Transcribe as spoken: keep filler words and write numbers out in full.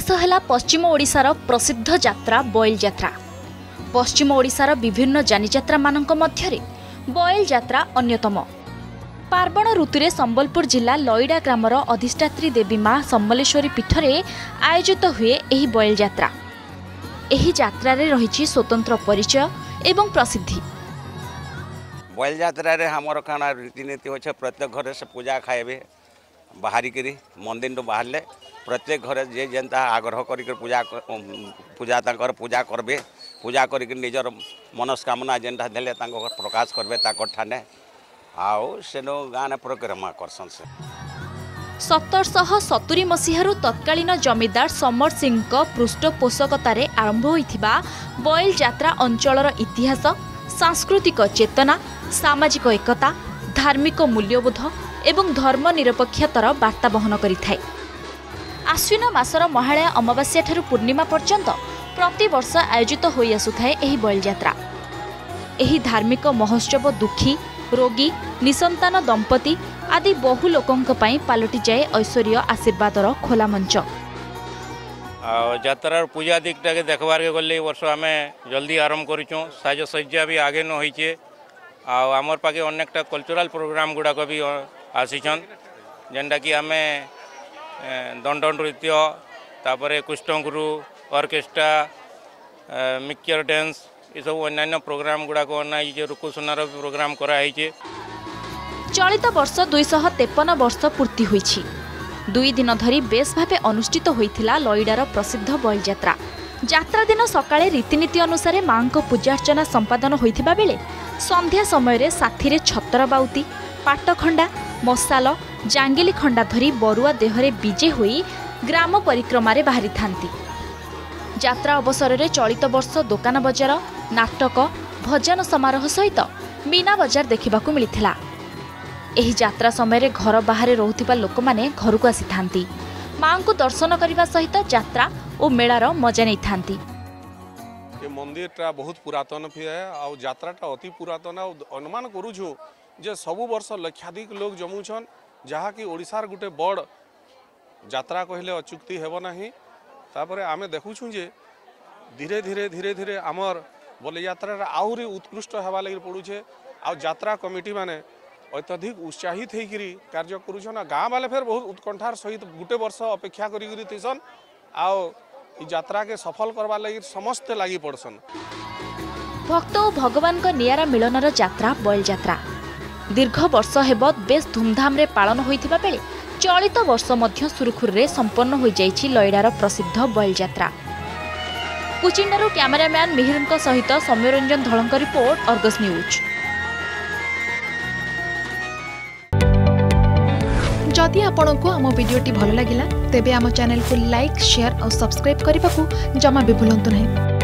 शेष है पश्चिम ओडिशार प्रसिद्ध यात्रा बॉयल यात्रा। पश्चिम ओडिशार विभिन्न जानिजात्रा मानक मध्यरे बॉयल यात्रा अन्यतम। पार्वण ऋतुरे संबलपुर जिला लईडा ग्रामर अधिष्ठात्री देवी माँ सम्बलेश्वरी पीठरे आयोजित हुए यह बॉयल यात्रा। यह यात्रा रे रही स्वतंत्र परिचय एवं प्रसिद्धि। बॉयल यात्रा रे हमर खाना रीतिनीति हो छे, प्रत्येक घर से पूजा खाएबे बाहरी करी मंदिर तो बाहर ले प्रत्येक घर जे जनता आग्रह करी कर पूजा पूजा तांकर पूजा करबे। पूजा करी निजर मनस्कामना जेनटा देले तांकर प्रकाश करबे तांकर ठाने आउ सेनो गाने प्रोग्राम करसन से। सतरशह सतुरी मसीहारू तत्कालीन जमीदार समर सिंह पृष्ठपोषकतार आरंभ होइथिबा बॉयल यात्रा अंचलर इतिहास, सांस्कृतिक चेतना, सामाजिक एकता, धार्मिक मूल्यबोध एवं धर्मनिरपेक्षतार बार्ता बहन करिथाय। आश्विन मासर महालया अमावास्या ठारू पूर्णिमा पर्यंत प्रतिवर्ष आयोजित होई आसुथाय एही बॉयल यात्रा। एही धार्मिक महोत्सव दुखी, रोगी, निसंतान दंपति आदि बहु लोकंक पई पालटी जाए ऐश्वर्य आशीर्वादर खोला मंच। यात्रार पूजा दिकटा के देखबार के गले वर्ष आमे जल्दी आरंभ करिछौ। साजसज्जा भी आगे न होइछे आ हमर पाके अनेकटा कल्चरल प्रोग्राम गुडा को भी आसीछन, जेंटा कि आमे दंडन नृत्य, तापरे कुष्ठगुरु ऑर्केस्ट्रा, मिक्सचर डांस, ये सब अन्य प्रोग्राम गुडा को अनाई जे रुकुसनार प्रोग्राम करा हैछे। चलित वर्ष दो सौ तिरपन वर्ष पूर्ति होईछि। दुई दिन धरी बेस भावे अनुष्ठित होइथिला लईडार प्रसिद्ध बॉयल यात्रा। यात्रा दिन सकाळे रीतिनीति अनुसार मांको पूजार्चना संपादन होइथिबा बेले संध्या समय रे साथीरे छतर बाउती, पाटखंडा, मसाल, जांगिली खंडा धरी बरुआ देहरे विजे होई ग्राम परिक्रमा रे बाहरी थांती। यात्रा अवसर रे चलित वर्ष दुकान बजार, नाटक, भजन समारोह सहित मीना बजार देखिबाकू मिलिथिला। एही यात्रा समय घर बाहर रोथिबा लोक माने घर को आसी थांती, मां को दर्शन करने सहित यात्रा और मेलार मजा नहीं थांती। ये मंदिरटा बहुत पुरातन भी है आ यात्राटा अति पुरातन। अनुमान करूछु जे सबु वर्ष लक्षाधिक लोग जमुछन, जहा कि ओडिसार गुटे बड़ यात्रा कहले अचुक्ति हेबो नाही। तापरे आमे देखुछु जे धीरे धीरे धीरे धीरे आमर बॉयल यात्रा आहुरी उत्कृष्ट हेबा लागि पडुछे। आ यात्रा कमिटी माने अत्यधिक उत्साहित होकर कार्य करुन। गाँ वाले फेर बहुत उत्कंठार सहित गोटे वर्ष अपेक्षा करसन आत्रा के सफल करवा लगी समस्ते लगी पड़सन। भक्त और भगवान का नियारा मिलनर यात्रा बॉयल यात्रा दीर्घ वर्ष हेब बेस धूमधाम रे पालन होता बेले चलित वर्ष मध्य सुरखुरुरे संपन्न हो जाइछि लईडार प्रसिद्ध बॉयल यात्रा। कुचिंडारू कैमेरामैन मिहिरन सहित सौम्यरंजन धलंक रिपोर्ट, अर्गस न्यूज। जदि आपंक आम भिडियोटी भल लगा तेब आम चैनल को लाइक, शेयर और सब्सक्राइब करने को जमा भी भूलु नहीं।